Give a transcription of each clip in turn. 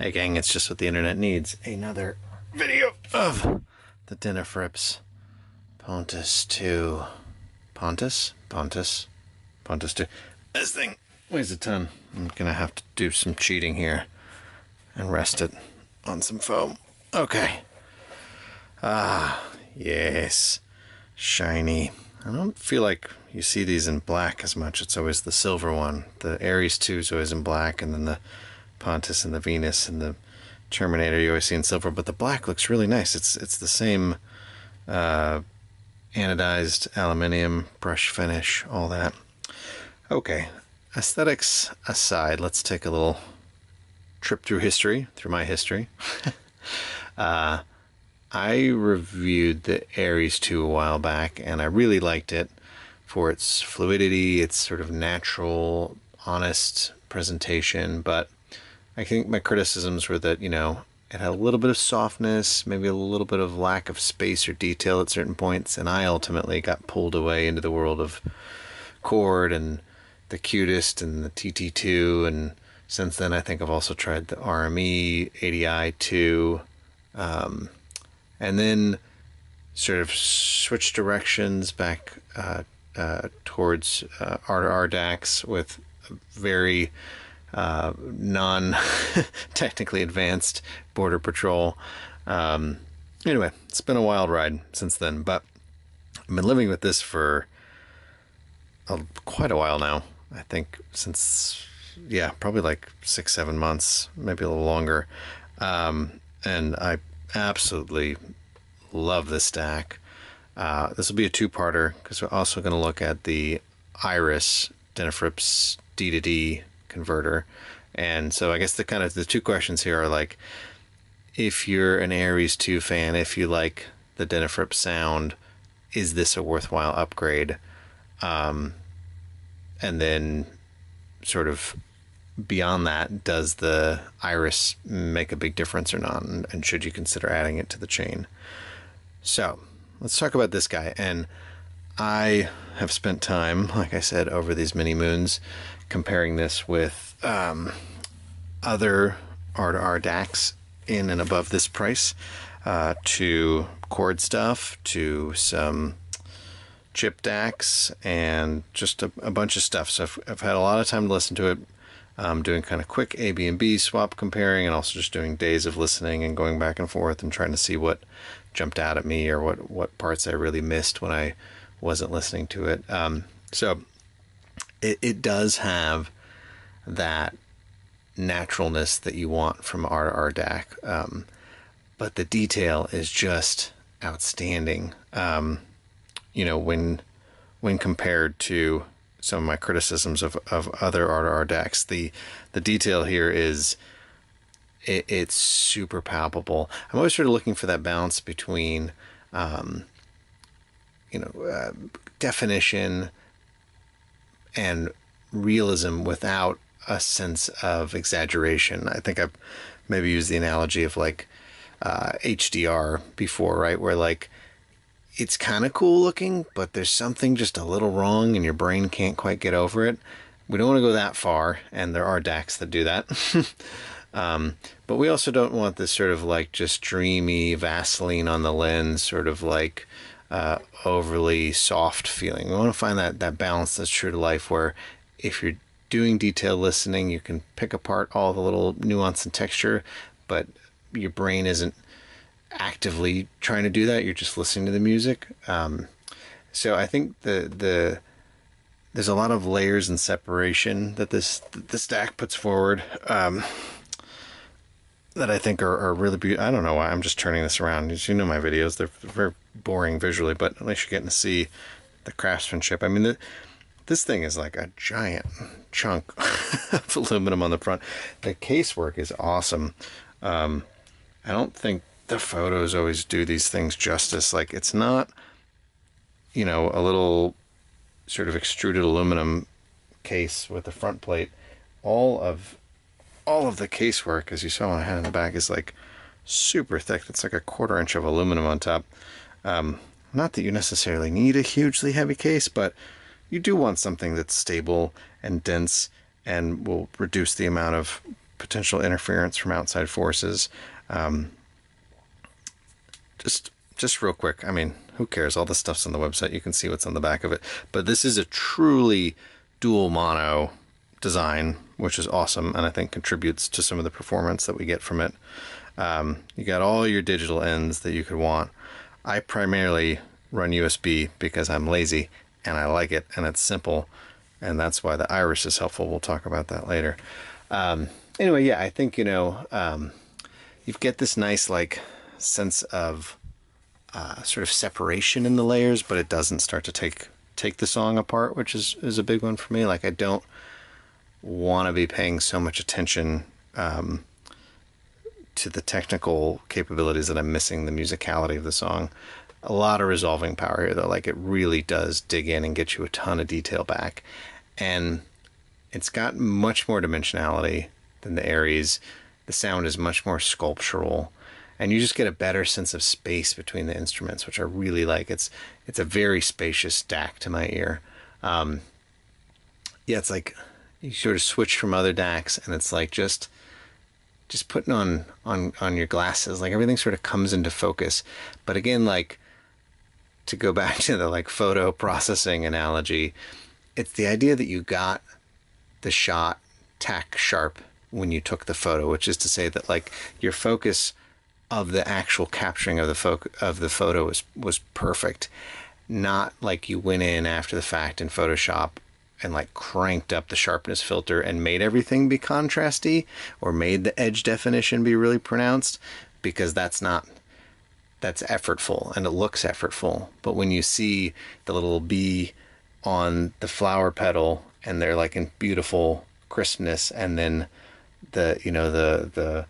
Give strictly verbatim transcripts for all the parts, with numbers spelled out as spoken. Hey gang, it's just what the internet needs. Another video of the Denafrips. Pontus two. Pontus? Pontus? Pontus two. This thing weighs a ton. I'm gonna have to do some cheating here and rest it on some foam. Okay. Ah, yes. Shiny. I don't feel like you see these in black as much. It's always the silver one. The Ares two is always in black, and then the Pontus and the Venus and the Terminator you always see in silver, but the black looks really nice. It's it's the same uh, anodized aluminium brush finish, all that. Okay, aesthetics aside, let's take a little trip through history, through my history. uh, I reviewed the Ares two a while back, and I really liked it for its fluidity, its sort of natural, honest presentation, but I think my criticisms were that, you know, it had a little bit of softness, maybe a little bit of lack of space or detail at certain points, and I ultimately got pulled away into the world of Chord and the Qutest and the T T two, and since then I think I've also tried the R M E, A D I two, um, and then sort of switched directions back uh, uh, towards uh, R R DAX with a very... Uh, non-technically advanced border patrol. Um, anyway, it's been a wild ride since then, but I've been living with this for a, quite a while now. I think since, yeah, probably like six, seven months, maybe a little longer. Um, and I absolutely love this stack. Uh, this will be a two-parter because we're also going to look at the Iris Denafrips D two D converter. And so I guess the kind of the two questions here are like, if you're an Ares two fan, if you like the Denafrips sound, is this a worthwhile upgrade? Um, and then sort of beyond that, does the Iris make a big difference or not? And, and should you consider adding it to the chain? So let's talk about this guy. And I have spent time, like I said, over these mini moons, comparing this with um, other R two R DACs in and above this price, uh, to Chord stuff, to some chip D A Cs, and just a, a bunch of stuff. So I've, I've had a lot of time to listen to it, um, doing kind of quick A, B, and B swap comparing, and also just doing days of listening and going back and forth and trying to see what jumped out at me or what, what parts I really missed when I wasn't listening to it. Um, so... It, it does have that naturalness that you want from R R DAC, um, but the detail is just outstanding. Um, you know, when when compared to some of my criticisms of, of other R two R DACs, the the detail here is it, it's super palpable. I'm always sort of looking for that balance between um, you know uh, definition and realism without a sense of exaggeration. I think I've maybe used the analogy of like uh, H D R before, right? Where like it's kind of cool looking, but there's something just a little wrong and your brain can't quite get over it. We don't want to go that far, and there are D A Cs that do that. um, but we also don't want this sort of like just dreamy Vaseline on the lens sort of like Uh, overly soft feeling. We want to find that, that balance that's true to life, where if you're doing detailed listening, you can pick apart all the little nuance and texture, but your brain isn't actively trying to do that. You're just listening to the music. Um, so I think the the there's a lot of layers and separation that this the stack puts forward um, that I think are, are really beautiful. I don't know why I'm just turning this around. As you know, my videos, they're very boring visually, but at least you're getting to see the craftsmanship. I mean, the, this thing is like a giant chunk of aluminum on the front. The casework is awesome. Um, I don't think the photos always do these things justice. Like, it's not, you know, a little sort of extruded aluminum case with a front plate. All of, all of the casework, as you saw when I had in the back, is like super thick. That's like a quarter inch of aluminum on top. Um, not that you necessarily need a hugely heavy case, but you do want something that's stable and dense and will reduce the amount of potential interference from outside forces. Um, just just real quick, I mean, who cares? All this stuff's on the website. You can see what's on the back of it. But this is a truly dual mono design, which is awesome, and I think contributes to some of the performance that we get from it. Um, you got all your digital ends that you could want. I primarily run U S B because I'm lazy and I like it and it's simple, and that's why the Iris is helpful. We'll talk about that later. Um, anyway, yeah, I think, you know, um, you get this nice like sense of uh, sort of separation in the layers, but it doesn't start to take take the song apart, which is is a big one for me. Like, I don't want to be paying so much attention um, to the technical capabilities that I'm missing the musicality of the song. A lot of resolving power here, though. Like, it really does dig in and get you a ton of detail back, and it's got much more dimensionality than the Ares. The sound is much more sculptural, and you just get a better sense of space between the instruments, which I really like. It's it's a very spacious D A C to my ear. Um, yeah, it's like you sort of switch from other D A Cs, and it's like just. Just putting on, on on your glasses, like everything sort of comes into focus. But again, like to go back to the like photo processing analogy, it's the idea that you got the shot tack sharp when you took the photo, which is to say that like your focus of the actual capturing of the fo of the photo was was perfect, not like you went in after the fact in Photoshop and like cranked up the sharpness filter and made everything be contrasty or made the edge definition be really pronounced, because that's not, that's effortful and it looks effortful. But when you see the little bee on the flower petal and they're like in beautiful crispness, and then the, you know, the, the,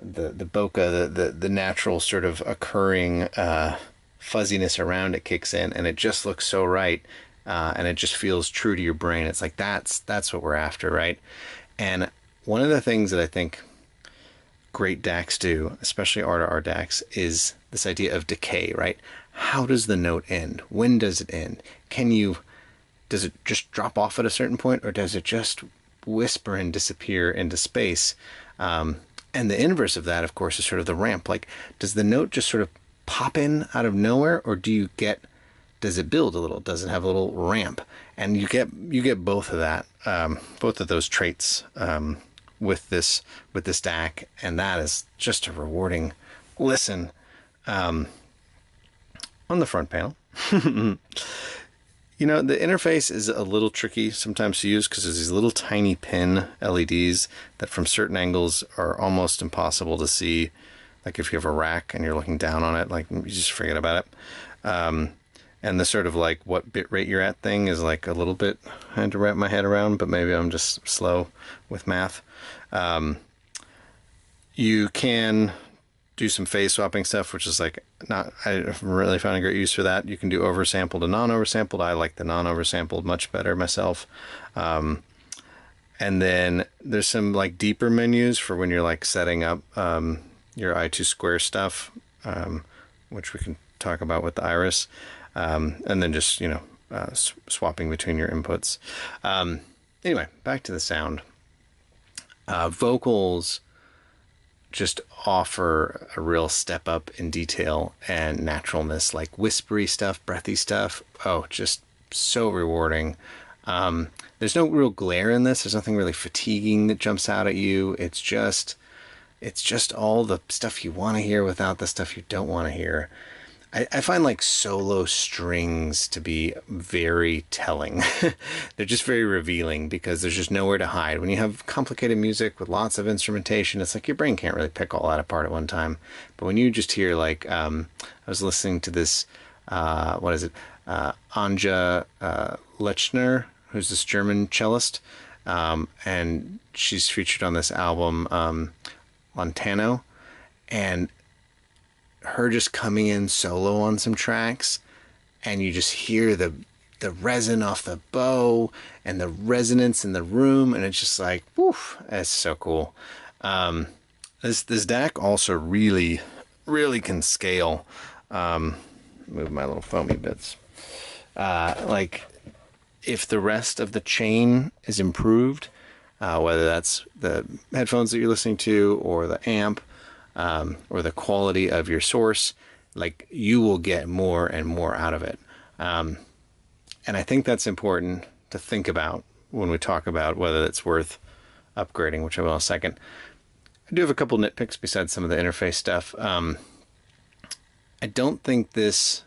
the, the bokeh, the, the, the natural sort of occurring uh, fuzziness around it kicks in, and it just looks so right. Uh, and it just feels true to your brain. It's like, that's that's what we're after, right? And one of the things that I think great D A Cs do, especially R two R DACs, is this idea of decay, right? How does the note end? When does it end? Can you, does it just drop off at a certain point, or does it just whisper and disappear into space? Um, and the inverse of that, of course, is sort of the ramp. Like, does the note just sort of pop in out of nowhere, or do you get... does it build a little? Does it have a little ramp? And you get you get both of that, um, both of those traits um, with this with this D A C, and that is just a rewarding listen. Um, on the front panel, you know, the interface is a little tricky sometimes to use because there's these little tiny pin L E Ds that from certain angles are almost impossible to see. Like if you have a rack and you're looking down on it, like you just forget about it. Um, And the sort of like what bit rate you're at thing is like a little bit I had to wrap my head around, but maybe I'm just slow with math. Um, you can do some phase swapping stuff, which is like not, I really found a great use for that. You can do oversampled and non-oversampled. I like the non-oversampled much better myself. Um, and then there's some like deeper menus for when you're like setting up um, your I two square stuff, um, which we can talk about with the Iris. Um, and then just, you know, uh, sw swapping between your inputs. Um, anyway, back to the sound. Uh, vocals just offer a real step up in detail and naturalness, like whispery stuff, breathy stuff. Oh, just so rewarding. Um, there's no real glare in this. There's nothing really fatiguing that jumps out at you. It's just, it's just all the stuff you want to hear without the stuff you don't want to hear. I find like solo strings to be very telling. They're just very revealing because there's just nowhere to hide. When you have complicated music with lots of instrumentation, it's like your brain can't really pick all that apart at one time. But when you just hear like, um, I was listening to this, uh, what is it? Uh, Anja uh, Lechner, who's this German cellist. Um, and she's featured on this album, um, Lontano. And her just coming in solo on some tracks, and you just hear the the resin off the bow and the resonance in the room, and it's just like, woof, that's so cool. Um, this this D A C also really, really can scale. Um, move my little foamy bits. Uh, like if the rest of the chain is improved, uh, whether that's the headphones that you're listening to or the amp um, or the quality of your source, like you will get more and more out of it. Um, and I think that's important to think about when we talk about whether it's worth upgrading, which I will in a second. I do have a couple nitpicks besides some of the interface stuff. Um, I don't think this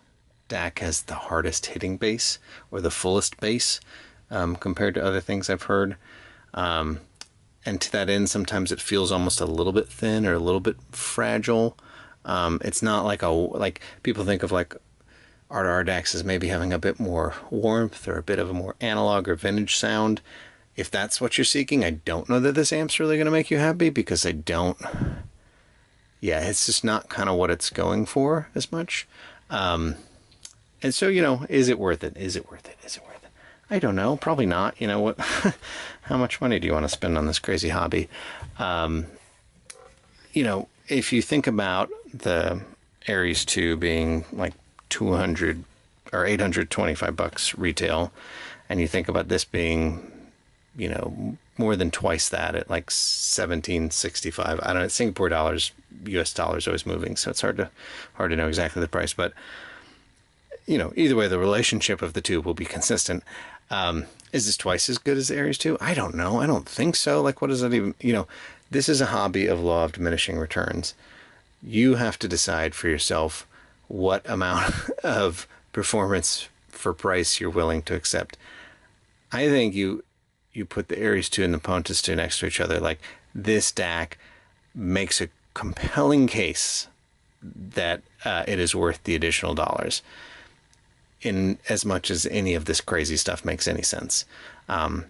D A C has the hardest hitting bass or the fullest bass um, compared to other things I've heard. Um, and to that end, sometimes it feels almost a little bit thin or a little bit fragile. Um, it's not like a, like people think of like R R D A X as maybe having a bit more warmth or a bit of a more analog or vintage sound. If that's what you're seeking, I don't know that this amp's really going to make you happy because I don't, yeah, it's just not kind of what it's going for as much. Um, and so, you know, is it worth it? Is it worth it? Is it worth it? I don't know. Probably not. You know what? How much money do you want to spend on this crazy hobby? Um, you know, if you think about the Ares two being like two hundred or eight hundred twenty-five bucks retail, and you think about this being, you know, more than twice that at like seventeen sixty-five. I don't know. Singapore dollars, U S dollars always moving, so it's hard to hard to know exactly the price, but you know, either way, the relationship of the two will be consistent. Um, is this twice as good as the Ares two? I don't know. I don't think so. Like, what does that even, you know, this is a hobby of law of diminishing returns. You have to decide for yourself what amount of performance for price you're willing to accept. I think you, you put the Ares two and the Pontus two next to each other. Like, this D A C makes a compelling case that uh, it is worth the additional dollars, in as much as any of this crazy stuff makes any sense. Um,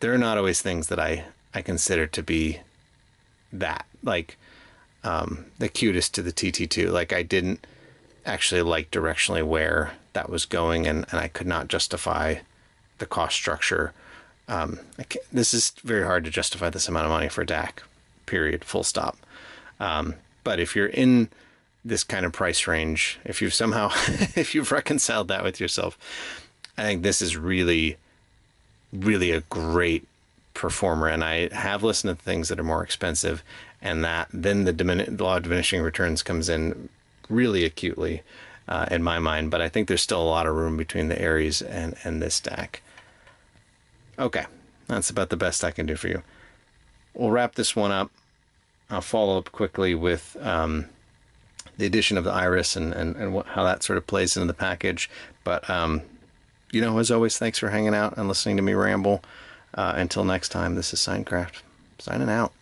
there are not always things that I, I consider to be that, like um, the Qutest to the T T two. Like, I didn't actually like directionally where that was going, and, and I could not justify the cost structure. Um, I can't, this is very hard to justify this amount of money for D A C, period, full stop. Um, but if you're in this kind of price range, if you've somehow, if you've reconciled that with yourself, I think this is really, really a great performer. And I have listened to things that are more expensive, and that then the dimin- law of diminishing returns comes in really acutely uh, in my mind. But I think there's still a lot of room between the Ares and, and this D A C. Okay, that's about the best I can do for you. We'll wrap this one up. I'll follow up quickly with... Um, the addition of the Iris and, and, and what, how that sort of plays into the package. But, um, you know, as always, thanks for hanging out and listening to me ramble. Uh, until next time, this is Sine Craft, signing out.